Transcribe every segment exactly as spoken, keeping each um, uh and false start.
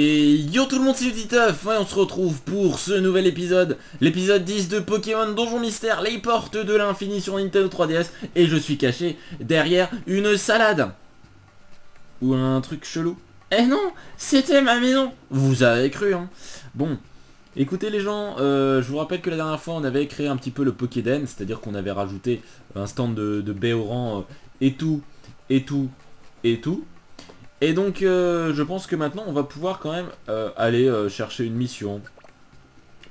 Et yo tout le monde, c'est Uditeuf, ouais, on se retrouve pour ce nouvel épisode, l'épisode dix de Pokémon Donjon Mystère Les portes de l'infini sur Nintendo trois D S. Et je suis caché derrière une salade. Ou un truc chelou. Eh non, c'était ma maison. Vous avez cru, hein. Bon, écoutez les gens, euh, je vous rappelle que la dernière fois on avait créé un petit peu le Pokéden. C'est-à-dire qu'on avait rajouté un stand de, de Béoran euh, et tout, et tout, et tout. Et donc euh, je pense que maintenant on va pouvoir quand même euh, aller euh, chercher une mission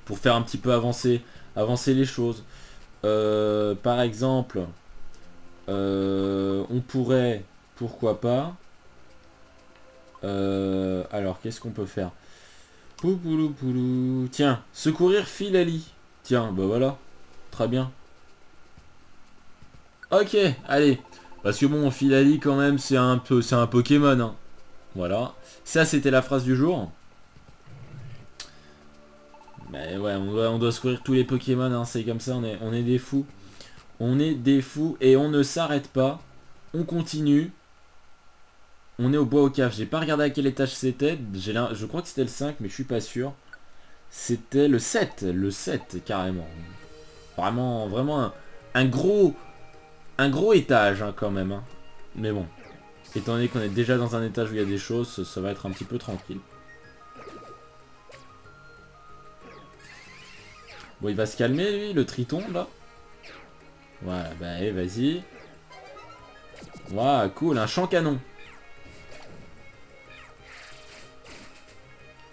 pour faire un petit peu avancer, avancer les choses. Euh, par exemple, euh, on pourrait, pourquoi pas, euh, alors qu'est-ce qu'on peut faire? Poupoulou poulou. Tiens, secourir Filali. Tiens, bah voilà, très bien. Ok, allez. Parce que bon, Filali quand même, c'est un peu, c'est un Pokémon. Hein. Voilà. Ça, c'était la phrase du jour. Mais ouais, on doit, on doit secourir tous les Pokémon. Hein. C'est comme ça, on est, on est des fous. On est des fous et on ne s'arrête pas. On continue. On est au bois aux caves. J'ai pas regardé à quel étage c'était. Je crois que c'était le cinq, mais je suis pas sûr. C'était le sept. Le sept, carrément. Vraiment, vraiment un, un gros... Un gros étage hein, quand même. Hein. Mais bon. Étant donné qu'on est déjà dans un étage où il y a des choses, ça, ça va être un petit peu tranquille. Bon, il va se calmer lui, le triton là. Voilà, bah allez, vas-y. Waouh, cool, un champ canon.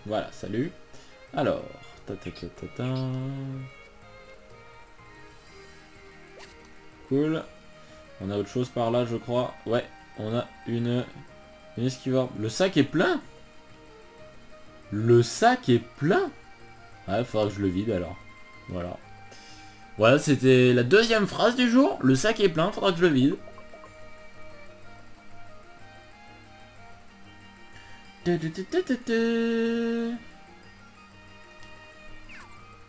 Voilà, salut. Alors, ta-ta-ta-ta-ta. Cool. On a autre chose par là je crois. Ouais, on a une, une esquiveur. Le sac est plein. Le sac est plein. Ouais, il faudra que je le vide alors. Voilà. Voilà, c'était la deuxième phrase du jour. Le sac est plein, faudra que je le vide.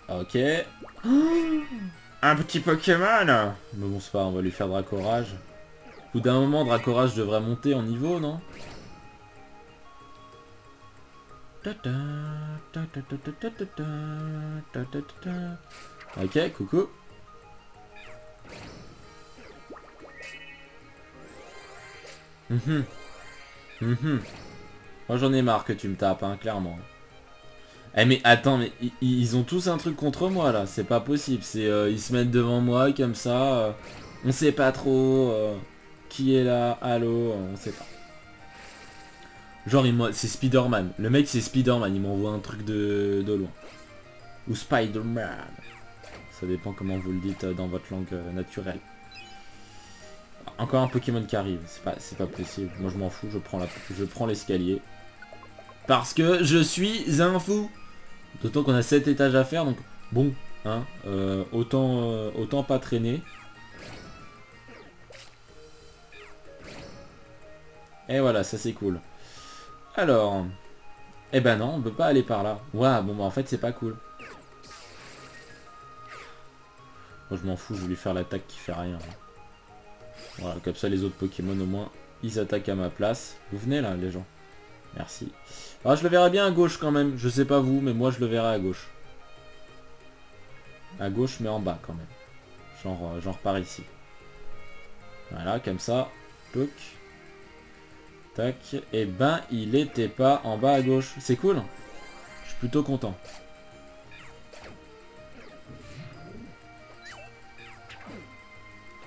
Ok. Oh, un petit Pokémon. Mais bon c'est pas, on va lui faire Dracorage. Au bout d'un moment Dracorage devrait monter en niveau, non? Ok, coucou. Mmh. Mmh. Moi j'en ai marre que tu me tapes, hein, clairement. Eh mais attends, mais ils ont tous un truc contre moi là, c'est pas possible, c'est euh, ils se mettent devant moi comme ça, euh, on sait pas trop euh, qui est là, allô, euh, on sait pas. Genre c'est Spider-Man, le mec c'est Spider-Man, il m'envoie un truc de, de loin. Ou Spider-Man, ça dépend comment vous le dites euh, dans votre langue euh, naturelle. Encore un Pokémon qui arrive, c'est pas, c'est pas possible, moi je m'en fous, je prends la, je prends l'escalier. Parce que je suis un fou. D'autant qu'on a sept étages à faire, donc bon, hein, euh, autant, euh, autant pas traîner. Et voilà, ça c'est cool. Alors, eh ben non, on peut pas aller par là. Waouh, bon bah en fait c'est pas cool. Moi je m'en fous, je voulais faire l'attaque qui fait rien. Voilà, comme ça les autres Pokémon au moins, ils attaquent à ma place. Vous venez là les gens. Merci. Alors je le verrai bien à gauche quand même. Je sais pas vous, mais moi je le verrai à gauche. À gauche, mais en bas quand même. Genre, genre par ici. Voilà, comme ça. Toc. Tac. Et ben, il était pas en bas à gauche. C'est cool. Je suis plutôt content.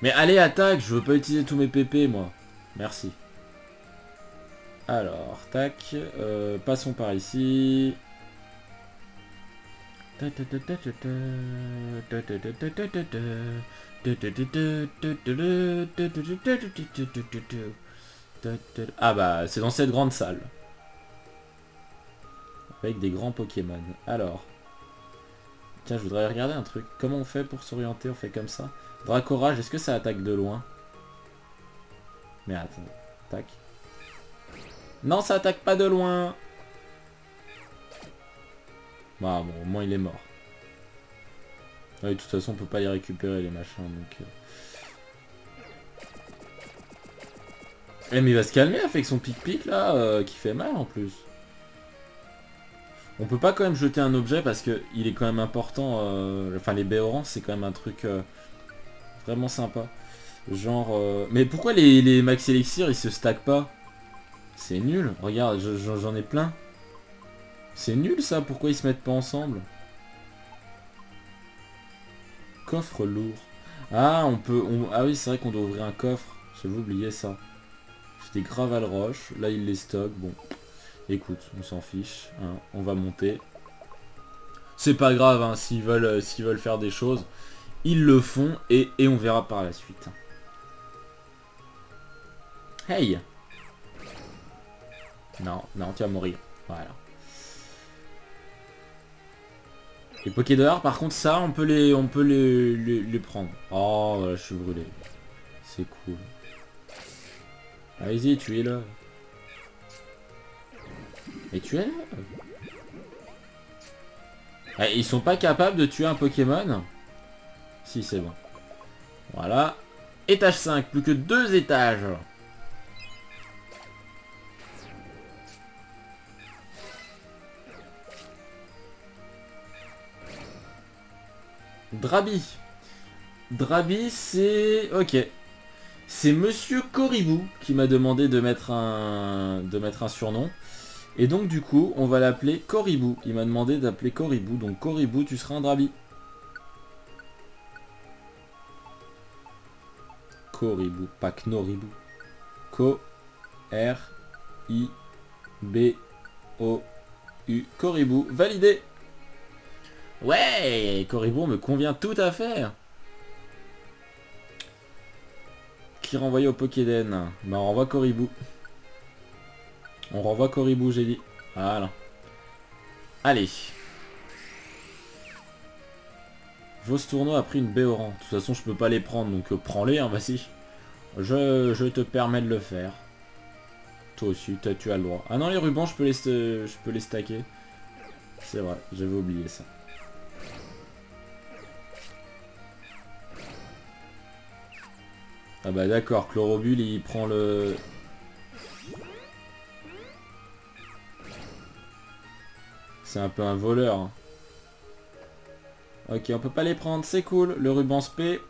Mais allez, attaque. Je veux pas utiliser tous mes pépés, moi. Merci. Alors, tac, euh, passons par ici. Ah bah, c'est dans cette grande salle. Avec des grands Pokémon. Alors. Tiens, je voudrais regarder un truc. Comment on fait pour s'orienter? On fait comme ça. Dracorage, est-ce que ça attaque de loin? Mais attends, tac. Non, ça attaque pas de loin. Bah bon, au moins il est mort. Oui, de toute façon on peut pas les récupérer les machins, donc... Eh mais il va se calmer avec son pic-pic là, euh, qui fait mal en plus. On peut pas quand même jeter un objet parce que il est quand même important. Euh, enfin, les Béorans, c'est quand même un truc euh, vraiment sympa. Genre... Euh... Mais pourquoi les, les Max Elixir, ils se stackent pas? C'est nul. Regarde, j'en ai plein. C'est nul, ça. Pourquoi ils se mettent pas ensemble? Coffre lourd. Ah, on peut... On... Ah oui, c'est vrai qu'on doit ouvrir un coffre. J'avais oublié ça. J'étais grave à la roche. Là, il les stocke. Bon. Écoute, on s'en fiche. Hein. On va monter. C'est pas grave, hein. S'ils veulent, euh, s'ils veulent faire des choses, ils le font. Et, et on verra par la suite. Hey! Non, non, tu vas mourir. Voilà. Les Pokédollars, par contre, ça, on peut les, on peut les, les, les prendre. Oh, voilà, je suis brûlé. C'est cool. Allez-y, tu es là. Et tu es là. Ah, ils sont pas capables de tuer un Pokémon? Si, c'est bon. Voilà. Étage cinq, plus que deux étages. Drabi. Drabi, c'est... Ok. C'est Monsieur Coribou qui m'a demandé de mettre un de mettre un surnom. Et donc du coup, on va l'appeler Coribou. Il m'a demandé d'appeler Coribou. Donc Coribou, tu seras un Drabi. Coribou, pas Knoribou. Co R I B O U. Coribou, validé. Ouais, Coribou me convient tout à fait. Qui renvoie au Pokéden? Bah on renvoie Coribou. On renvoie Coribou, j'ai dit. Voilà. Allez. Vostourneau a pris une Béoran. De toute façon je peux pas les prendre, donc euh, prends-les, hein, vas-y. Je, je te permets de le faire. Toi aussi, as, tu as le droit. Ah non, les rubans, je peux les, je peux les stacker. C'est vrai, j'avais oublié ça. Ah bah d'accord, Chlorobule il prend le... C'est un peu un voleur. Ok, on peut pas les prendre, c'est cool. Le ruban spé.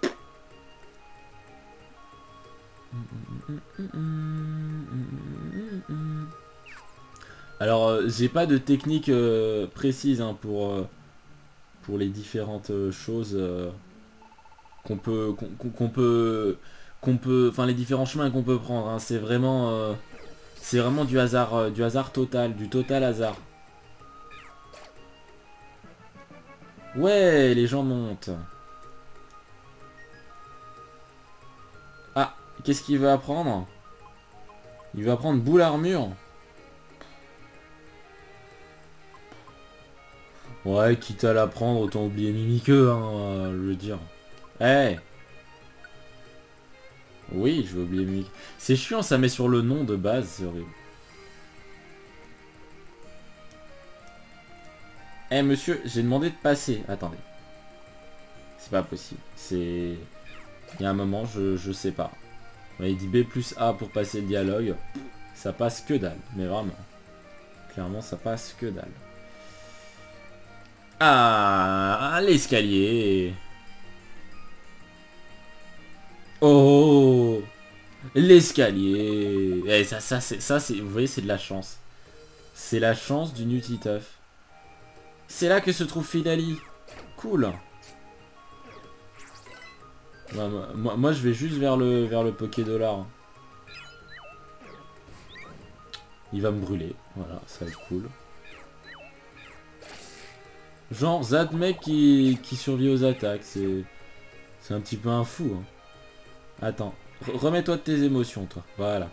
Alors euh, j'ai pas de technique euh, précise hein, pour, euh, pour les différentes euh, choses euh, qu'on peut... qu'on qu'on peut... qu'on peut, enfin les différents chemins qu'on peut prendre, hein, c'est vraiment, euh, c'est vraiment du hasard, euh, du hasard total, du total hasard. Ouais, les gens montent. Ah, qu'est-ce qu'il veut apprendre? Il veut apprendre boule armure. Ouais, quitte à l'apprendre, autant oublier Mimiqueux, hein, euh, je veux dire. Eh hey. Oui, je vais oublier Mick. C'est chiant, ça met sur le nom de base, c'est horrible. Eh hey, monsieur, j'ai demandé de passer. Attendez. C'est pas possible. C'est... Il y a un moment, je, je sais pas. Il dit B plus A pour passer le dialogue. Ça passe que dalle, mais vraiment. Clairement, ça passe que dalle. Ah, l'escalier. Oh, l'escalier. Eh, ça, ça, c'est, ça, c'est, vous voyez, c'est de la chance. C'est la chance du Uditeuf. C'est là que se trouve Filali. Cool. Moi, moi, moi, je vais juste vers le, vers le Pokédollar. Il va me brûler. Voilà, ça va être cool. Genre, Zad mec qui, qui survit aux attaques. C'est, c'est un petit peu un fou, hein. Attends, remets-toi de tes émotions, toi. Voilà.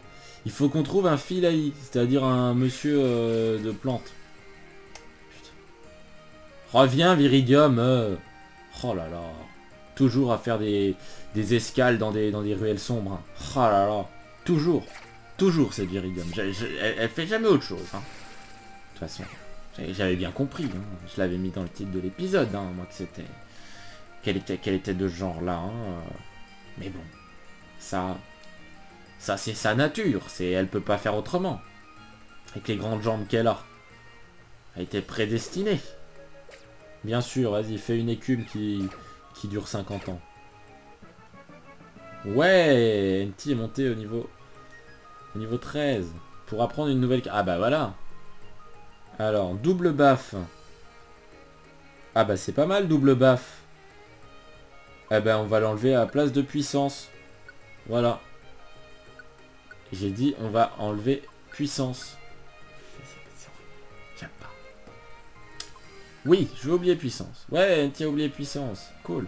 Il faut qu'on trouve un Filali, c'est-à-dire un monsieur euh, de plante. Putain. Reviens, Viridium. euh. Oh là là. Toujours à faire des, des escales dans des, dans des ruelles sombres. Hein. Oh là là. Toujours. Toujours, cette Viridium. Je, je, elle, elle fait jamais autre chose. Hein. De toute façon, j'avais bien compris. Hein. Je l'avais mis dans le titre de l'épisode, hein, moi, que c'était... Qu'elle était, qu'elle était de ce genre-là. Hein. Mais bon... Ça, ça c'est sa nature, c'est, elle peut pas faire autrement. Avec les grandes jambes qu'elle a. a été prédestiné. Bien sûr, vas-y, fais une écume qui, qui dure cinquante ans. Ouais, Enti est monté au niveau, au niveau treize. Pour apprendre une nouvelle... Ah bah voilà. Alors, double baffe. Ah bah c'est pas mal, double baffe. Eh ben on va l'enlever à la place de puissance. Voilà. J'ai dit on va enlever puissance. J'aime pas. Oui, je vais oublier puissance. Ouais, t'as oublié puissance. Cool.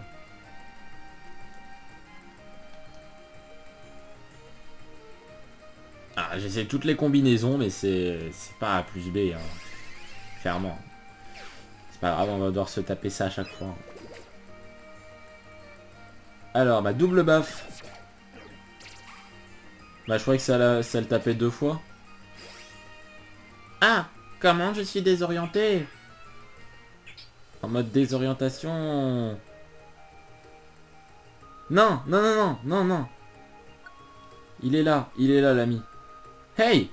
Ah, j'essaie toutes les combinaisons, mais c'est pas A plus B. Hein. Clairement. C'est pas grave, on va devoir se taper ça à chaque fois. Alors, ma double baffe. Bah, je croyais que ça, la, ça le tapait deux fois. Ah, comment je suis désorienté. En mode désorientation. Non, non, non, non, non, non. Il est là, il est là, l'ami. Hey!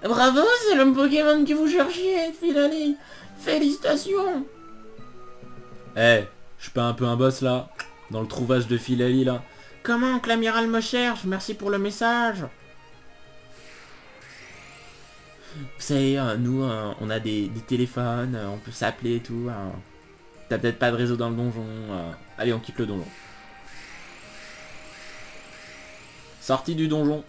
Putain. Bravo, c'est l'homme Pokémon que vous cherchiez, Filali. Félicitations. Eh, hey, je suis pas un peu un boss là, dans le trouvage de Filali là. Comment que l'amiral me cherche? Merci pour le message. Vous savez, euh, nous, euh, on a des, des téléphones, euh, on peut s'appeler et tout. Euh. T'as peut-être pas de réseau dans le donjon. Euh. Allez, on quitte le donjon. Sortie du donjon.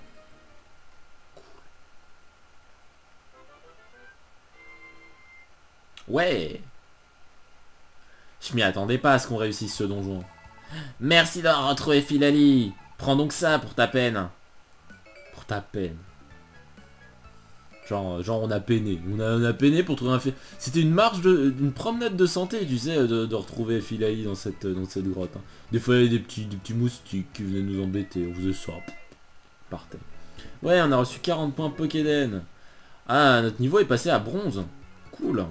Ouais. Je m'y attendais pas à ce qu'on réussisse ce donjon. Merci d'avoir retrouvé Filali. Prends donc ça pour ta peine. Pour ta peine. Genre, genre on a peiné. On a, on a peiné pour trouver un... C'était une marche, de, une promenade de santé, tu sais, de, de retrouver Filali dans cette, dans cette grotte. Hein. Des fois, il y avait des petits, des petits moustiques qui venaient nous embêter. On faisait ça. Partait. Ouais, on a reçu quarante points Pokéden. Ah, notre niveau est passé à bronze. Cool.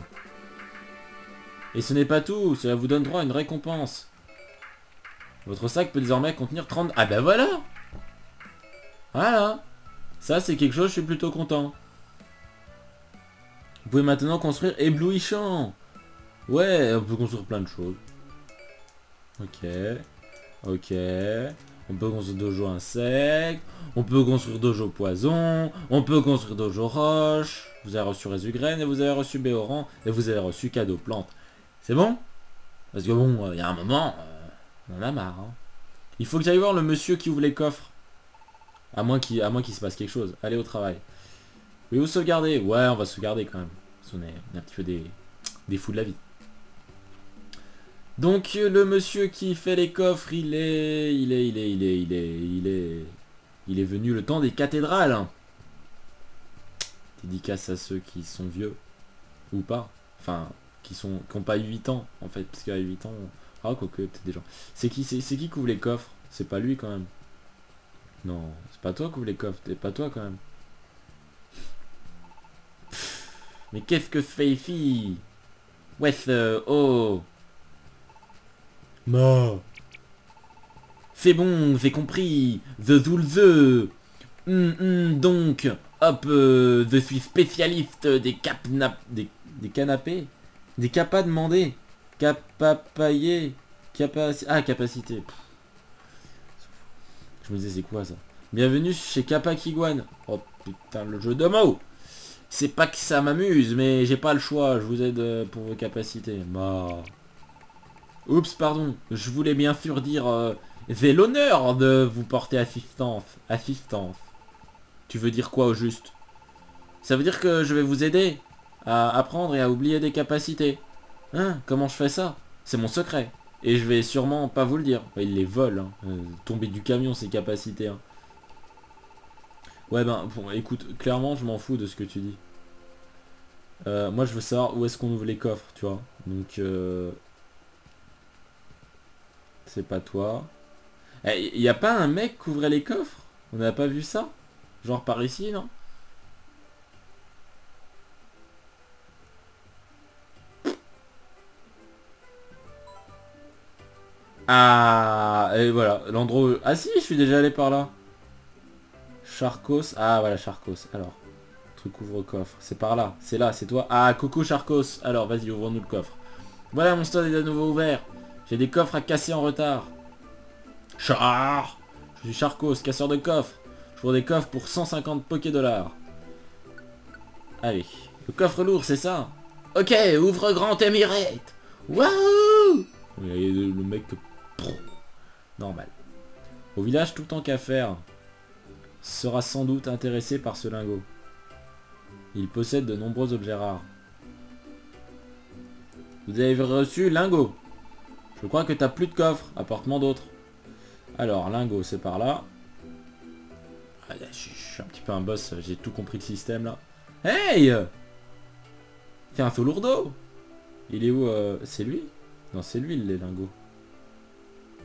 Et ce n'est pas tout, cela vous donne droit à une récompense. Votre sac peut désormais contenir trente... Ah bah voilà. Voilà. Ça c'est quelque chose, je suis plutôt content. Vous pouvez maintenant construire éblouissant. Ouais, on peut construire plein de choses. Ok. Ok. On peut construire dojo insectes. On peut construire dojo poison. On peut construire dojo roche. Vous avez reçu Résugraine et vous avez reçu Béoran. Et vous avez reçu cadeau plante. C'est bon? Parce que bon, il euh, y a un moment, euh, on en a marre. Hein. Il faut que j'aille voir le monsieur qui ouvre les coffres. À moins qu'il qu'il se passe quelque chose. Allez au travail. Voulez-vous sauvegarder? Ouais, on va sauvegarder quand même. Parce qu'on est, on est un petit peu des, des fous de la vie. Donc le monsieur qui fait les coffres, il est... Il est, il est, il est, il est, il est... Il est venu le temps des cathédrales. Hein. Dédicace à ceux qui sont vieux. Ou pas. Enfin... Qui sont qui n'ont pas eu huit ans en fait, parce qu'à huit ans on... ah quoi que peut-être des gens. C'est qui c'est qui couvre les coffres? C'est pas lui quand même. Non, c'est pas toi qui ouvre les coffres, c'est pas toi quand même. Pff, mais qu'est-ce que fait fille? Ouais euh, oh non. C'est bon, j'ai compris. The Zulze. Mm, mm, donc hop, euh, je suis spécialiste des capna des, des canapés. Des capas demandés. Capapaillés. Capaci... Ah, capacité. Pff. Je me disais, c'est quoi ça? Bienvenue chez Capaciguan. Oh putain, le jeu de mots. C'est pas que ça m'amuse, mais j'ai pas le choix. Je vous aide pour vos capacités. Bah... Oups, pardon. Je voulais bien sûr dire... Euh, j'ai l'honneur de vous porter assistance. Assistance. Tu veux dire quoi au juste? Ça veut dire que je vais vous aider à apprendre et à oublier des capacités. Hein? Comment je fais ça? C'est mon secret. Et je vais sûrement pas vous le dire. Il les vole. Hein. Euh, tomber du camion, ces capacités. Hein. Ouais ben, bon, écoute, clairement, je m'en fous de ce que tu dis. Euh, moi, je veux savoir où est-ce qu'on ouvre les coffres, tu vois. Donc, euh... c'est pas toi. Il n'y a pas un mec qui ouvrait les coffres? On n'a pas vu ça? Genre par ici, non? Ah, et voilà, l'endroit... Ah si, je suis déjà allé par là. Charkos, ah voilà, Charkos, alors. Truc ouvre-coffre. C'est par là. C'est là, c'est toi. Ah, coucou Charkos. Alors, vas-y, ouvre-nous le coffre. Voilà, mon stade est à nouveau ouvert. J'ai des coffres à casser en retard. Char Je suis Charkos, casseur de coffres. Je vends des coffres pour cent cinquante Pokédollars. Allez. Le coffre lourd, c'est ça? Ok, ouvre grand émirate. Waouh! Le mec... Normal. Au village, tout tant qu'à faire sera sans doute intéressé par ce lingot. Il possède de nombreux objets rares. Vous avez reçu lingot. Je crois que t'as plus de coffre. Apporte-moi d'autres. Alors, lingot, c'est par là. Ah, là, je suis un petit peu un boss. J'ai tout compris le système, là. Hey! T'es un faux lourdeau. Il est où euh... C'est lui? Non, c'est lui, les lingots.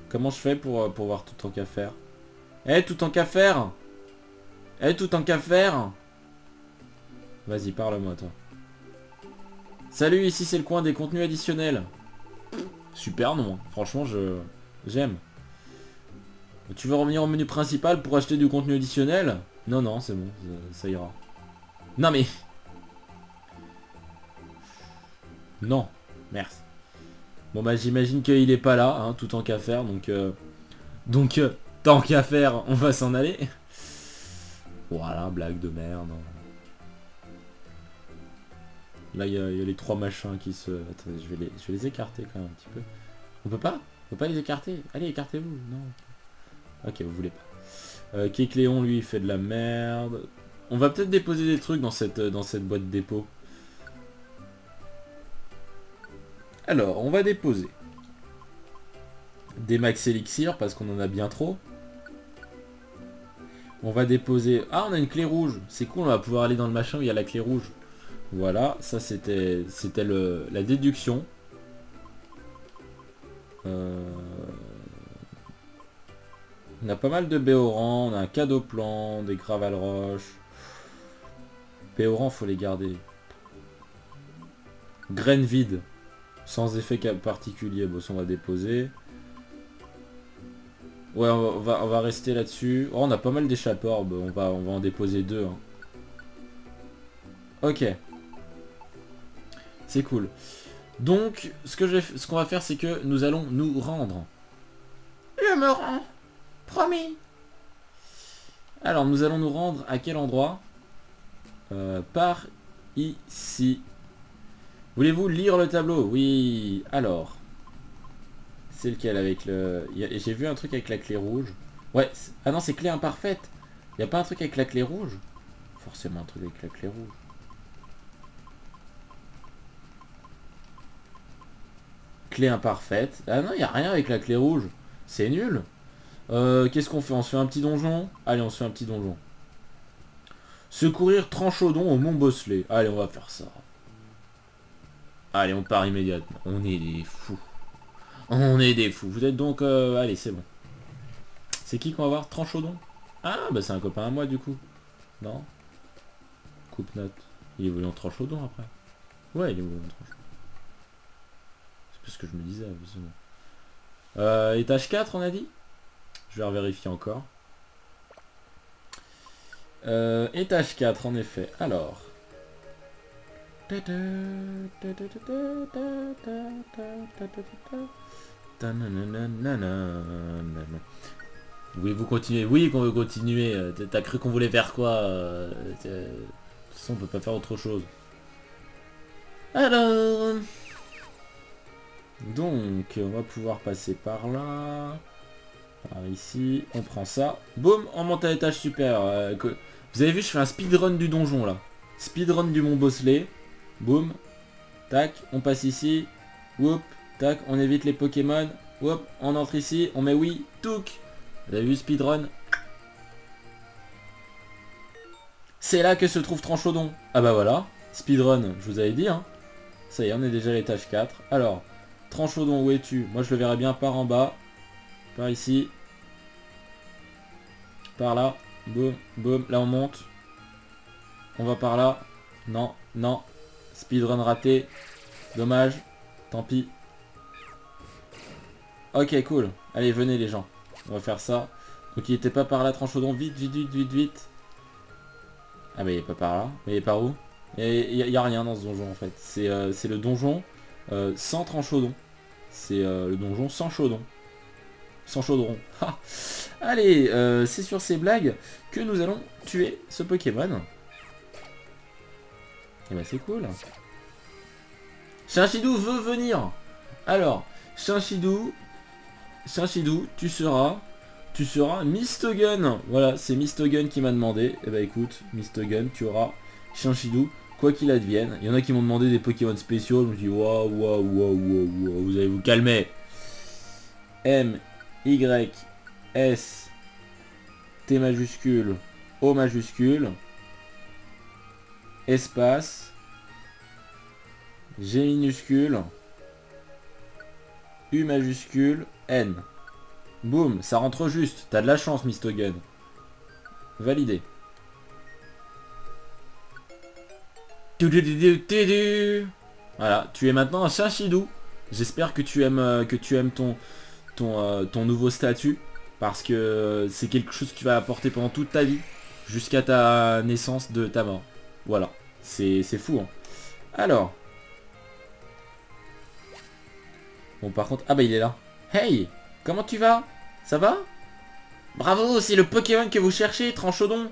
Comment je fais pour, euh, pour voir tout en qu'à faire? Eh, hey, tout en qu'à faire. Eh, hey, tout en qu'à faire. Vas-y, parle-moi, toi. Salut, ici c'est le coin des contenus additionnels. Super nom, franchement, je j'aime. Tu veux revenir au menu principal pour acheter du contenu additionnel? Non, non, c'est bon, ça, ça ira. Non, mais... Non, merci. Bon, bah, j'imagine qu'il est pas là, hein, tout tant qu'à faire, donc... Euh... Donc, euh, tant qu'à faire, on va s'en aller. Voilà, blague de merde. Là, il y, y a les trois machins qui se... Attendez, je vais, les, je vais les écarter quand même un petit peu. On peut pas? On peut pas les écarter? Allez, écartez-vous. Non. Ok, vous voulez pas. Euh, Kékléon, lui, il fait de la merde. On va peut-être déposer des trucs dans cette, dans cette boîte dépôt. Alors, on va déposer des max élixirs parce qu'on en a bien trop. On va déposer... Ah, on a une clé rouge. C'est cool, on va pouvoir aller dans le machin où il y a la clé rouge. Voilà, ça c'était c'était la déduction. Euh... On a pas mal de Béoran, on a un cadeau plan, des Graval Roche. Béoran, faut les garder. Graines vides, sans effet particulier. Bon, ça on va déposer. Ouais, on va, on va rester là-dessus. Oh, on a pas mal d'échappeurs, on va, on va en déposer deux. Hein. Ok. C'est cool. Donc, ce que je, ce qu'on va faire, c'est que nous allons nous rendre. Je me rends. Promis. Alors, nous allons nous rendre à quel endroit? euh, Par ici. Voulez-vous lire le tableau? Oui. Alors. C'est lequel avec le... J'ai vu un truc avec la clé rouge. Ouais. Ah non, c'est clé imparfaite. Il n'y a pas un truc avec la clé rouge? Forcément un truc avec la clé rouge. Clé imparfaite. Ah non, il n'y a rien avec la clé rouge. C'est nul. Euh, Qu'est-ce qu'on fait? On se fait un petit donjon? Allez, on se fait un petit donjon. Secourir Tranchodon au Mont Bosselet. Allez, on va faire ça. Allez, on part immédiatement. On est des fous. On est des fous. Vous êtes donc... Euh... Allez, c'est bon. C'est qui qu'on va voir? Tranchodon? Ah, bah c'est un copain à moi du coup. Non? Coupenotte. Il est voulu en Tranchodon après. Ouais, il est voulu en Tranchodon. C'est ce que je me disais, absolument. Euh, étage quatre, on a dit? Je vais revérifier encore. Euh, étage quatre, en effet. Alors. Oui, vous continuez. Oui, qu'on veut continuer. T'as cru qu'on voulait faire quoi? De toute façon, on peut pas faire autre chose. Alors... Donc, on va pouvoir passer par là. Par ici, on prend ça. Boum, on monte à l'étage supérieur. Euh, que... Vous avez vu, je fais un speedrun du donjon, là. Speedrun du Mont Bosselet. Boum. Tac, on passe ici. Whoop. Tac, on évite les Pokémon. Whoop, on entre ici. On met oui. Touk. Vous avez vu, speedrun. C'est là que se trouve Tranchodon. Ah bah voilà. Speedrun, je vous avais dit, hein. Ça y est, on est déjà à l'étage quatre. Alors... Tranchodon, où es-tu? Moi, je le verrai bien par en bas. Par ici. Par là. Boum, boum. Là, on monte. On va par là. Non, non. Speedrun raté. Dommage. Tant pis. Ok, cool. Allez, venez, les gens. On va faire ça. Donc, il n'était pas par là, Tranchodon. Vite, vite, vite, vite, vite. Ah mais il est pas par là. Mais il est par où? Il n'y a, a rien dans ce donjon en fait. C'est euh, le donjon euh, sans Tranchodon. C'est euh, le donjon sans chaudron. Sans chaudron. Ha. Allez, euh, c'est sur ces blagues que nous allons tuer ce Pokémon. Et bah c'est cool. Chinchidou veut venir. Alors, Chinchidou, Chinchidou, tu seras... Tu seras Mystogun. Voilà, c'est Mystogun qui m'a demandé. Et bah écoute, Mystogun, tu auras Chinchidou, quoi qu'il advienne. Il y en a qui m'ont demandé des Pokémon spéciaux. Je me dis, waouh, waouh, waouh, waouh, vous allez vous calmer. M, Y, S, T majuscule, O majuscule, espace, G minuscule, U majuscule, N. Boum, ça rentre juste. T'as de la chance, Mystogun. Validé. Voilà, tu es maintenant un Chinchidou. J'espère que tu aimes que tu aimes ton ton, euh, ton nouveau statut, parce que c'est quelque chose que tu vas apporter pendant toute ta vie, jusqu'à ta naissance de ta mort. Voilà, c'est fou. Hein. Alors, bon par contre, ah bah il est là. Hey, comment tu vas? Ça va? Bravo, c'est le Pokémon que vous cherchez, Tranchodon.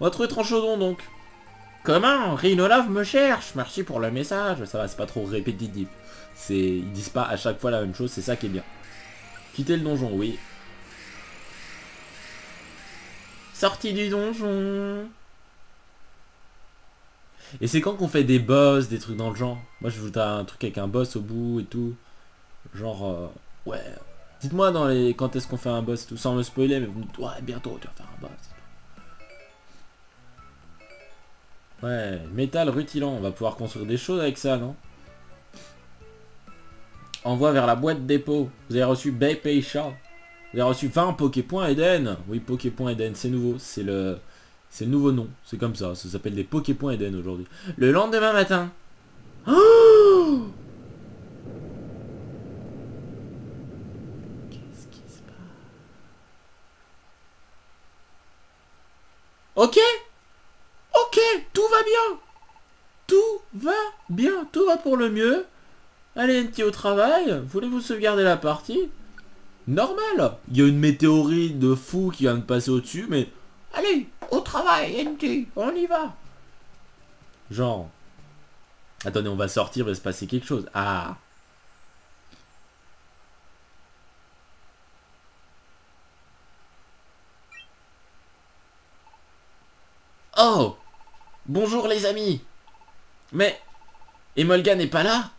On va trouver Tranchodon donc. Comment? Rhinolave me cherche. Merci pour le message. Ça va, c'est pas trop répétitif. Ils disent pas à chaque fois la même chose, c'est ça qui est bien. Quitter le donjon, oui. Sortie du donjon. Et c'est quand qu'on fait des boss, des trucs dans le genre? Moi je voudrais un truc avec un boss au bout et tout. Genre, euh, ouais. Dites-moi dans les quand est-ce qu'on fait un boss et tout, sans me spoiler, mais vous me dites, ouais, bientôt tu vas faire un boss. Ouais, métal rutilant, on va pouvoir construire des choses avec ça, non? Envoi vers la boîte dépôt. Vous avez reçu Bay Peisha. Vous avez reçu vingt Poképoints Eden. Oui, Poképoints Eden, c'est nouveau, c'est le... C'est le nouveau nom, c'est comme ça, ça s'appelle des Poképoints Eden aujourd'hui. Le lendemain matin. Oh, qu'est-ce qui se passe? Ok. Ok, tout va bien. Tout va bien, tout va pour le mieux. Allez, Enti au travail. Voulez-vous sauvegarder la partie? Normal. Il y a une météorite de fou qui vient de passer au-dessus, mais... Allez, au travail, Enti, on y va. Genre... Attendez, on va sortir, il va se passer quelque chose. Ah. Oh. Bonjour les amis. Mais... Emolga n'est pas là?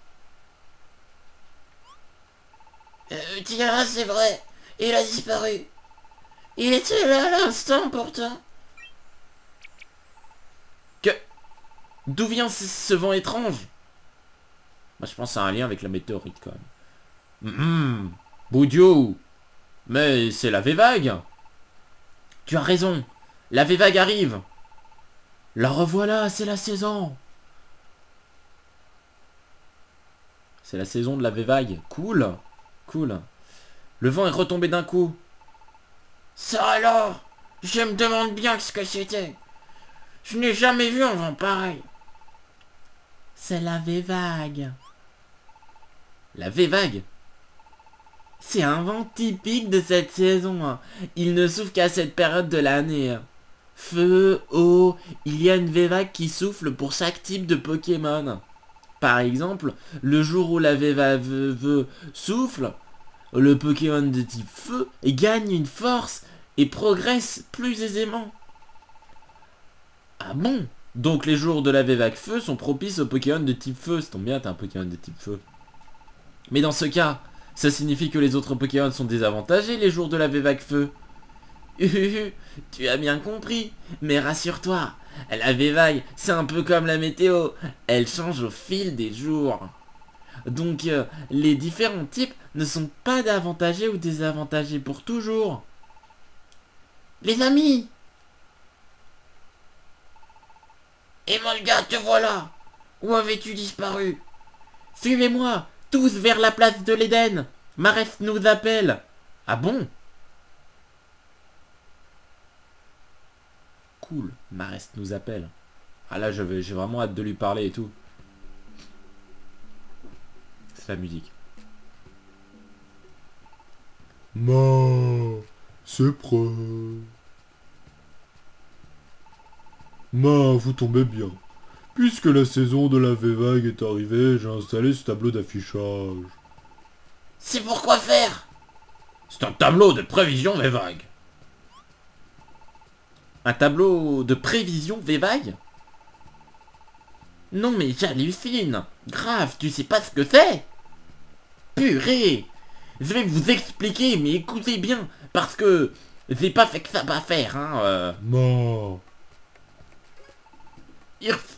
euh, Tiens, c'est vrai. Il a disparu. Il était là à l'instant pourtant. Que... D'où vient ce, ce vent étrange? Moi je pense à un lien avec la météorite quand même. Mm-hmm. Boudiou. Mais c'est la V-Vague. Tu as raison. La V-Vague arrive. La revoilà, c'est la saison. C'est la saison de la V-Vague. Cool. Cool. Le vent est retombé d'un coup. Ça alors? Je me demande bien ce que c'était. Je n'ai jamais vu un vent pareil. C'est la V-Vague. La V-Vague? C'est un vent typique de cette saison. Il ne souffle qu'à cette période de l'année. Feu, eau, il y a une V-Vague qui souffle pour chaque type de Pokémon. Par exemple, le jour où la V-Vague souffle, le Pokémon de type feu gagne une force et progresse plus aisément. Ah bon? Donc les jours de la V-Vague feu sont propices aux Pokémon de type feu. Ça tombe bien, t'es un Pokémon de type feu. Mais dans ce cas, ça signifie que les autres Pokémon sont désavantagés les jours de la V-Vague feu. Tu as bien compris, mais rassure-toi, la V-Vague, c'est un peu comme la météo, elle change au fil des jours. Donc euh, les différents types ne sont pas avantagés ou désavantagés pour toujours. Les amis! Emolga, te voilà! Où avais-tu disparu? Suivez-moi, tous vers la place de l'Éden! Marès nous appelle! Ah bon? cool. Marès nous appelle. Ah là, j'ai vraiment hâte de lui parler et tout. C'est la musique. Ma, c'est pro. Ma, vous tombez bien. Puisque la saison de la V-Vague est arrivée, j'ai installé ce tableau d'affichage. C'est pour quoi faire? C'est un tableau de prévision V-Vague. Un tableau de prévision V-Vague? Non mais j'hallucine. Grave, tu sais pas ce que c'est? Purée! Je vais vous expliquer, mais écoutez bien, parce que j'ai pas fait que ça va faire, hein. Euh... Non. Irf...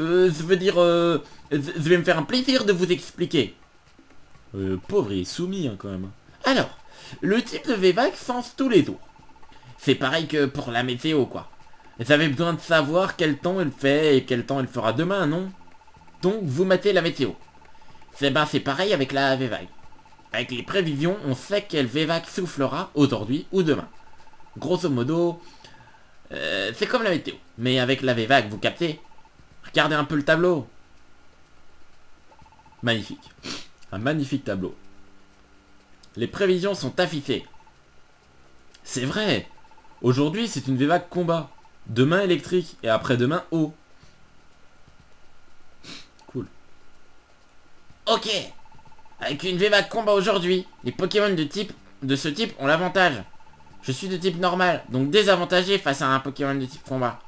Euh, je veux dire, euh, je vais me faire un plaisir de vous expliquer. Euh, pauvre et soumis, hein, quand même. Alors, le type de V-Vague change tous les jours. C'est pareil que pour la météo, quoi. J'avais besoin de savoir quel temps il fait et quel temps il fera demain, non? Donc, vous matez la météo. C'est ben, c'est pareil avec la V-Vague. Avec les prévisions, on sait quelle V-Vague soufflera aujourd'hui ou demain. Grosso modo, euh, c'est comme la météo. Mais avec la V-Vague, vous captez? Regardez un peu le tableau. Magnifique. Un magnifique tableau. Les prévisions sont affichées. C'est vrai. Aujourd'hui, c'est une V-Vague combat. Demain, électrique. Et après-demain, eau. Cool. Ok. Avec une V-Vague combat aujourd'hui, les Pokémon de type de ce type ont l'avantage. Je suis de type normal, donc désavantagé face à un Pokémon de type combat.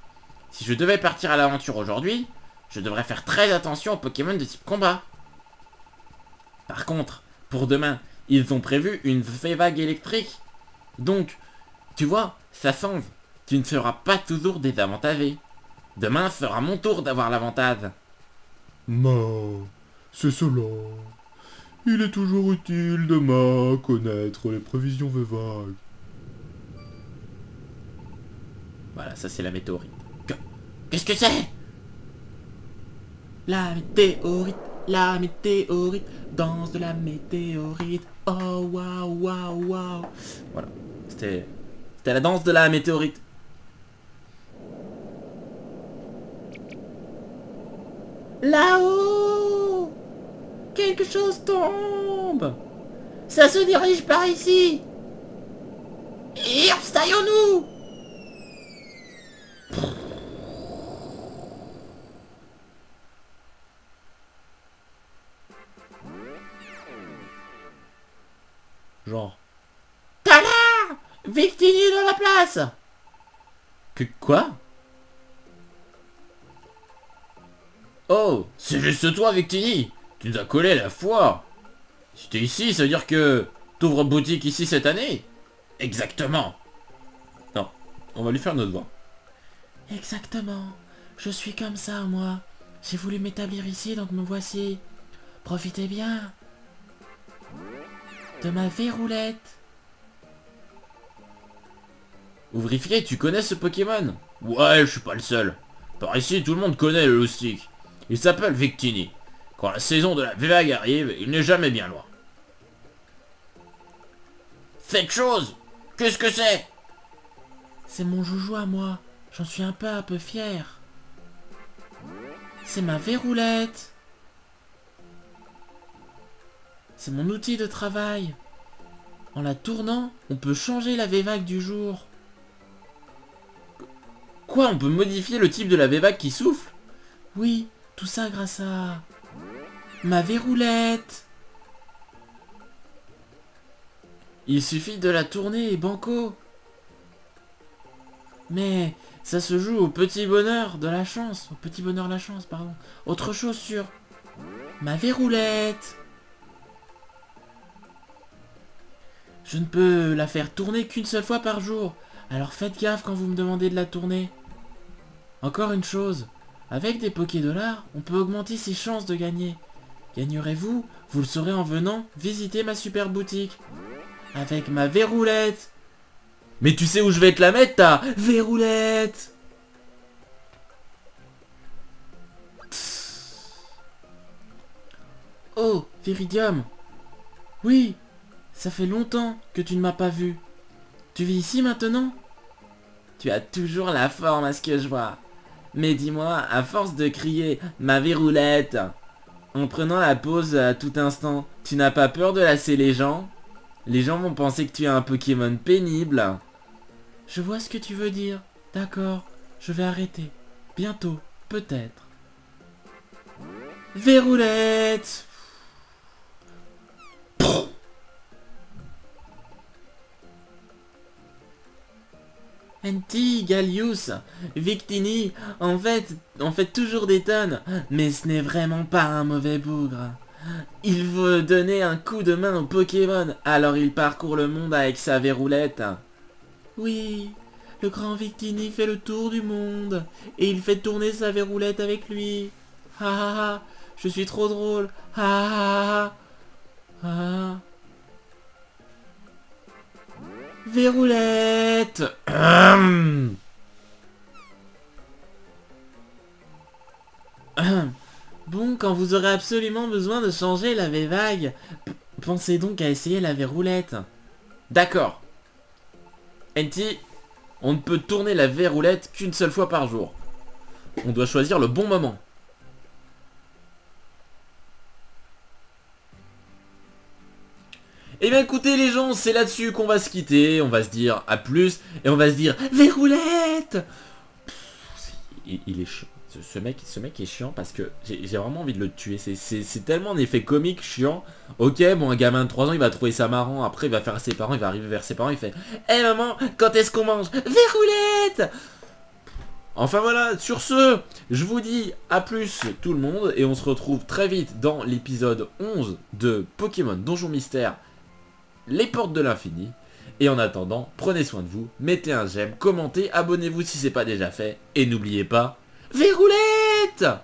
Si je devais partir à l'aventure aujourd'hui, je devrais faire très attention aux Pokémon de type combat. Par contre, pour demain, ils ont prévu une V-Vague électrique. Donc, tu vois, ça change. Tu ne seras pas toujours désavantagé. Demain sera mon tour d'avoir l'avantage. Non, c'est cela. Il est toujours utile demain connaître les prévisions V-Vague. Voilà, ça c'est la météorite. Qu'est-ce que c'est? La météorite, la météorite, danse de la météorite. Oh waouh waouh waouh. Voilà, c'était c'était la danse de la météorite. Là-haut, quelque chose tombe. Ça se dirige par ici. Irstaillons-nous. Genre. Tada! Victini dans la place. Que quoi? Oh, c'est juste toi, Victini. Tu nous as collé la foire. Si t'es ici, ça veut dire que t'ouvres boutique ici cette année. Exactement. Non, on va lui faire notre voix. Exactement. Je suis comme ça, moi. J'ai voulu m'établir ici, donc me voici. Profitez bien de ma Véroulette. Ouvrifier, tu connais ce Pokémon? Ouais, je suis pas le seul. Par ici, tout le monde connaît le Lustig. Il s'appelle Victini. Quand la saison de la V-Vague arrive, il n'est jamais bien loin. Cette chose, qu'est-ce que c'est? C'est mon joujou à moi. J'en suis un peu un peu fier. C'est ma Véroulette. C'est mon outil de travail. En la tournant, on peut changer la V-Vague du jour. Quoi? On peut modifier le type de la V-Vague qui souffle? Oui, tout ça grâce à ma Véroulette. Il suffit de la tourner et banco. Mais ça se joue au petit bonheur de la chance. Au petit bonheur de la chance, pardon. Autre chose sur ma Véroulette. Je ne peux la faire tourner qu'une seule fois par jour. Alors faites gaffe quand vous me demandez de la tourner. Encore une chose. Avec des Pokédollars, on peut augmenter ses chances de gagner. Gagnerez-vous? Vous le saurez en venant visiter ma super boutique. Avec ma Véroulette. Mais tu sais où je vais te la mettre, ta Véroulette? Oh, Viridium. Oui. Ça fait longtemps que tu ne m'as pas vu. Tu vis ici maintenant? Tu as toujours la forme à ce que je vois. Mais dis-moi, à force de crier « Ma Véroulette !» en prenant la pause à tout instant, tu n'as pas peur de lasser les gens? Les gens vont penser que tu es un Pokémon pénible. Je vois ce que tu veux dire. D'accord, je vais arrêter. Bientôt, peut-être. Véroulette! Enti, gallious, Victini, en fait, en fait toujours des tonnes, mais ce n'est vraiment pas un mauvais bougre. Il veut donner un coup de main aux Pokémon, alors il parcourt le monde avec sa Véroulette. Oui, le grand Victini fait le tour du monde, et il fait tourner sa Véroulette avec lui. Ha ha ha, je suis trop drôle, ha ha ha ha. Ha. Véroulette. Bon, quand vous aurez absolument besoin de changer la V-Vague, pensez donc à essayer la Véroulette. D'accord. Enti, on ne peut tourner la Véroulette qu'une seule fois par jour. On doit choisir le bon moment. Eh bien écoutez les gens, c'est là-dessus qu'on va se quitter, on va se dire à plus, et on va se dire Véroulette. il, il est chiant, ce, ce mec ce mec est chiant parce que j'ai vraiment envie de le tuer, c'est tellement un effet comique chiant. Ok, bon, un gamin de trois ans il va trouver ça marrant, après il va faire à ses parents, il va arriver vers ses parents, il fait « Hé maman, quand est-ce qu'on mange Véroulette ?» Enfin voilà, sur ce, je vous dis à plus tout le monde, et on se retrouve très vite dans l'épisode onze de Pokémon Donjon Mystère Les portes de l'infini. Et en attendant, prenez soin de vous, mettez un j'aime, commentez, abonnez-vous si c'est pas déjà fait, et n'oubliez pas, Véroulette!